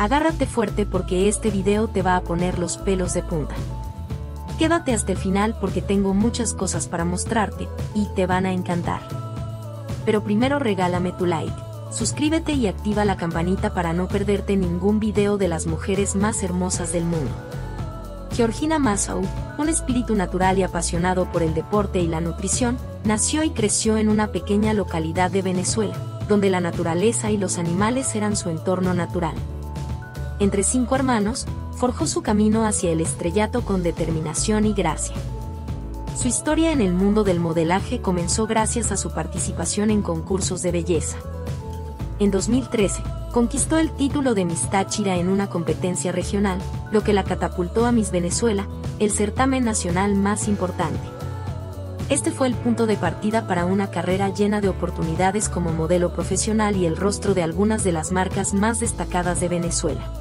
Agárrate fuerte porque este video te va a poner los pelos de punta. Quédate hasta el final porque tengo muchas cosas para mostrarte y te van a encantar. Pero primero regálame tu like, suscríbete y activa la campanita para no perderte ningún video de las mujeres más hermosas del mundo. Georgina Mazzeo, un espíritu natural y apasionado por el deporte y la nutrición, nació y creció en una pequeña localidad de Venezuela, donde la naturaleza y los animales eran su entorno natural. Entre 5 hermanos, forjó su camino hacia el estrellato con determinación y gracia. Su historia en el mundo del modelaje comenzó gracias a su participación en concursos de belleza. En 2013, conquistó el título de Miss Táchira en una competencia regional, lo que la catapultó a Miss Venezuela, el certamen nacional más importante. Este fue el punto de partida para una carrera llena de oportunidades como modelo profesional y el rostro de algunas de las marcas más destacadas de Venezuela.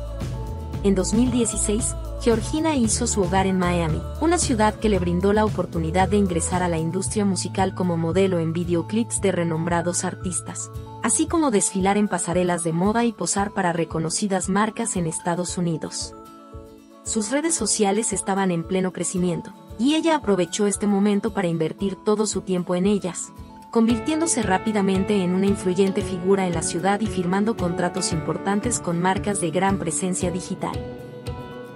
En 2016, Georgina hizo su hogar en Miami, una ciudad que le brindó la oportunidad de ingresar a la industria musical como modelo en videoclips de renombrados artistas, así como desfilar en pasarelas de moda y posar para reconocidas marcas en Estados Unidos. Sus redes sociales estaban en pleno crecimiento, y ella aprovechó este momento para invertir todo su tiempo en ellas, convirtiéndose rápidamente en una influyente figura en la ciudad y firmando contratos importantes con marcas de gran presencia digital.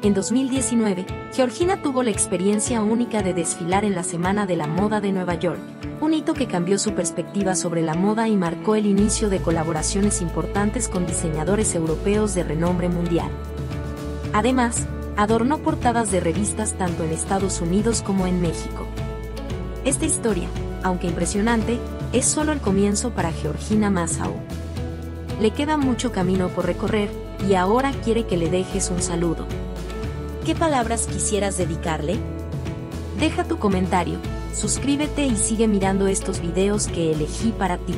En 2019, Georgina tuvo la experiencia única de desfilar en la Semana de la Moda de Nueva York, un hito que cambió su perspectiva sobre la moda y marcó el inicio de colaboraciones importantes con diseñadores europeos de renombre mundial. Además, adornó portadas de revistas tanto en Estados Unidos como en México. Esta historia, aunque impresionante, es solo el comienzo para Georgina Mazzeo. Le queda mucho camino por recorrer, y ahora quiere que le dejes un saludo. ¿Qué palabras quisieras dedicarle? Deja tu comentario, suscríbete y sigue mirando estos videos que elegí para ti.